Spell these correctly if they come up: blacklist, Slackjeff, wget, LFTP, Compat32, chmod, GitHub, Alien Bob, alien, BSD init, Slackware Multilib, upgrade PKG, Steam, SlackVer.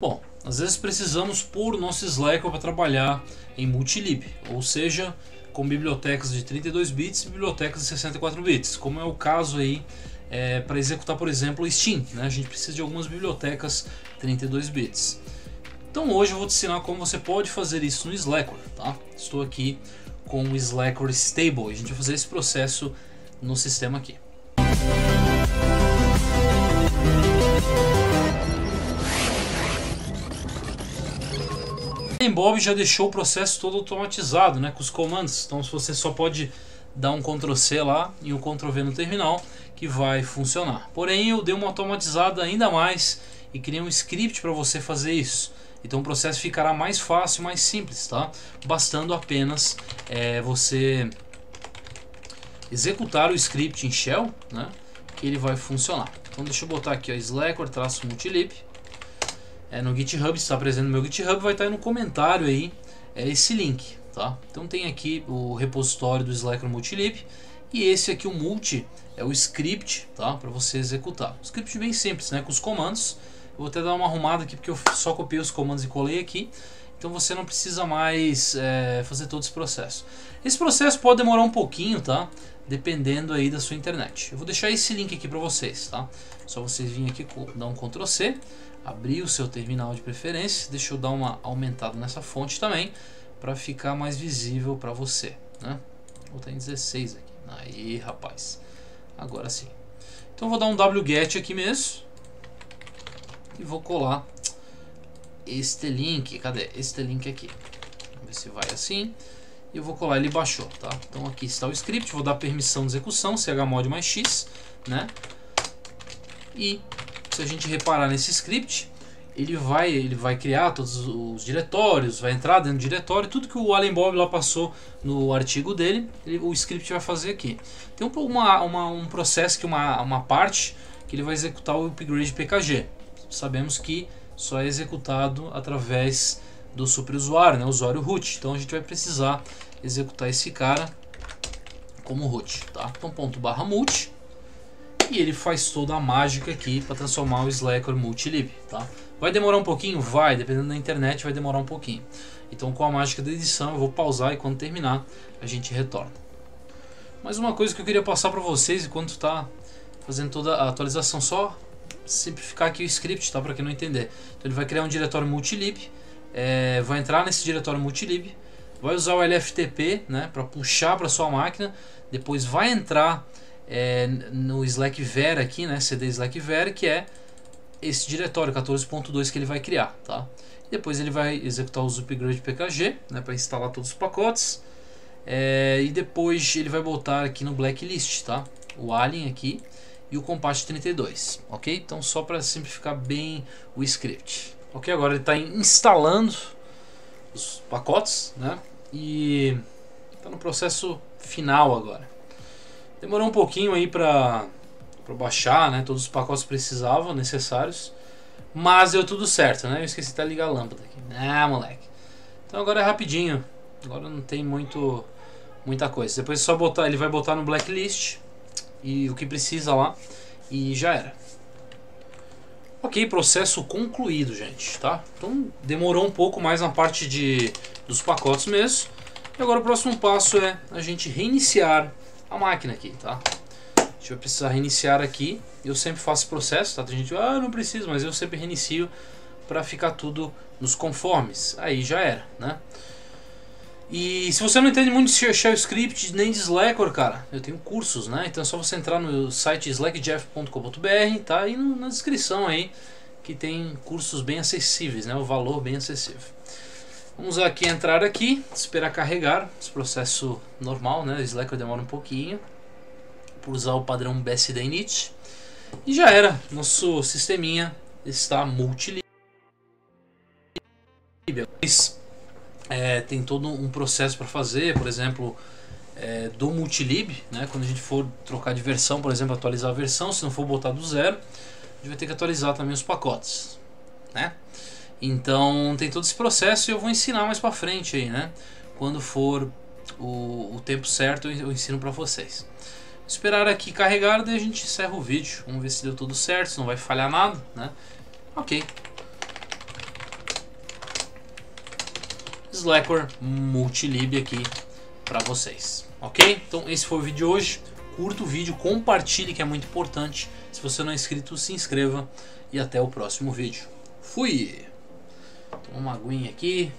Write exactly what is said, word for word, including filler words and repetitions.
Bom, às vezes precisamos pôr o nosso Slackware para trabalhar em Multilib, ou seja, com bibliotecas de trinta e dois bits e bibliotecas de sessenta e quatro bits, como é o caso aí é, para executar, por exemplo, o Steam, né? A gente precisa de algumas bibliotecas trinta e dois bits. Então hoje eu vou te ensinar como você pode fazer isso no Slackware, tá? Estou aqui com o Slackware Stable, a gente vai fazer esse processo no sistema aqui. O Bob já deixou o processo todo automatizado, né, com os comandos, então você só pode dar um control C lá e um control V no terminal que vai funcionar. Porém eu dei uma automatizada ainda mais e criei um script para você fazer isso, então o processo ficará mais fácil, mais simples, tá? Bastando apenas é, você executar o script em shell, né, que ele vai funcionar. Então deixa eu botar aqui, ó, slackware-multilib. É, no GitHub, está presente no meu GitHub, vai estar aí no comentário aí é esse link, tá? Então tem aqui o repositório do Slackware Multilib e esse aqui o multi é o script, tá? Para você executar. Um script bem simples, né? Com os comandos. Eu vou até dar uma arrumada aqui porque eu só copiei os comandos e colei aqui. Então você não precisa mais é, fazer todo esse processo. Esse processo pode demorar um pouquinho, tá? Dependendo aí da sua internet. Eu vou deixar esse link aqui para vocês, tá? Só vocês virem aqui, dar um control C. Abrir o seu terminal de preferência, deixa eu dar uma aumentada nessa fonte também para ficar mais visível para você, né? Vou botar em dezesseis aqui, aí rapaz, agora sim. Então vou dar um wget aqui mesmo e vou colar este link, cadê? Este link aqui, vamos ver se vai assim. Eu vou colar, ele baixou, tá? Então aqui está o script, vou dar permissão de execução, chmod mais x, né? E se a gente reparar nesse script, ele vai, ele vai criar todos os diretórios, vai entrar dentro do diretório, tudo que o Alien Bob lá passou no artigo dele, ele, o script vai fazer aqui. Tem uma, uma, um processo, que uma, uma parte, que ele vai executar o upgrade P K G. Sabemos que só é executado através do superusuário, né, o usuário root. Então a gente vai precisar executar esse cara como root. Tá? Então ponto barra multi. E ele faz toda a mágica aqui para transformar o Slackware Multilib, tá? Vai demorar um pouquinho? Vai, dependendo da internet vai demorar um pouquinho. Então com a mágica da edição eu vou pausar e quando terminar a gente retorna. Mas uma coisa que eu queria passar para vocês enquanto está fazendo toda a atualização, só simplificar aqui o script, tá? Para quem não entender. Então ele vai criar um diretório Multilib, é, vai entrar nesse diretório Multilib, vai usar o L F T P, né, para puxar para sua máquina, depois vai entrar... É, no SlackVer aqui, né, C D SlackVer, que é esse diretório quatorze ponto dois que ele vai criar, tá? Depois ele vai executar os upgrade P K G, né, para instalar todos os pacotes, é, e depois ele vai botar aqui no blacklist, tá? O alien aqui e o compat trinta e dois, ok? Então só para simplificar bem o script, ok? Agora ele está instalando os pacotes, né? E está no processo final agora. Demorou um pouquinho aí para baixar, né, todos os pacotes precisavam, necessários, mas deu tudo certo, né? Eu esqueci até de ligar a lâmpada aqui, ah moleque. Então agora é rapidinho, agora não tem muito, muita coisa, depois é só botar, ele vai botar no blacklist e o que precisa lá e já era. Ok, processo concluído, gente, tá? Então demorou um pouco mais na parte de, dos pacotes mesmo, e agora o próximo passo é a gente reiniciar a máquina aqui, tá? A gente vai precisar reiniciar aqui. Eu sempre faço esse processo, tá? Tem gente, ah, não preciso, mas eu sempre reinicio para ficar tudo nos conformes. Aí já era, né? E se você não entende muito de shell script nem de Slackware, cara, eu tenho cursos, né? Então é só você entrar no site slack jeff ponto com ponto br, tá? E no, na descrição aí que tem cursos bem acessíveis, né? O valor bem acessível. Vamos aqui entrar aqui, esperar carregar, esse processo normal, né? O Slackware demora um pouquinho, por usar o padrão B S D init. E já era, nosso sisteminha está multilib. É, tem todo um processo para fazer, por exemplo, é, do multilib, né? Quando a gente for trocar de versão, por exemplo, atualizar a versão, se não for botar do zero, a gente vai ter que atualizar também os pacotes, né? Então tem todo esse processo e eu vou ensinar mais pra frente aí, né? Quando for o, o tempo certo eu ensino pra vocês. Vou esperar aqui carregar, daí a gente encerra o vídeo. Vamos ver se deu tudo certo, se não vai falhar nada, né? Ok. Slackware Multilib aqui para vocês, ok? Então esse foi o vídeo de hoje. Curta o vídeo, compartilhe, que é muito importante. Se você não é inscrito, se inscreva e até o próximo vídeo. Fui! Toma uma aguinha aqui.